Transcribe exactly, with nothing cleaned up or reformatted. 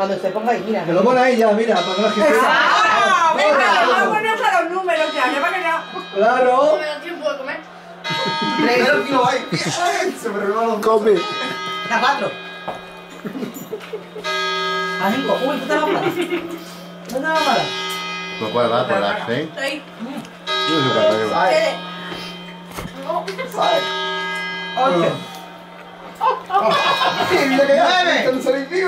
Cuando se ponga ahí, mira. Que lo pone ahí ya, mira, para que no se vea. ¡Ah! ¡Venga! ¡Vámonos a los números ya! ¡Ya va a ¡Claro! ¿Me da tiempo de comer? Se me regalan los come. A cuatro. A cinco. Uy, ¿tú te vas a parar? ¿Tú te vas a parar? ¿Por cuál vas a parar? ¿Eh? Estoy. Yo no sé cuánto llevo. ¡Sale! ¡Sale! ¡Ocho! ¡Nueve!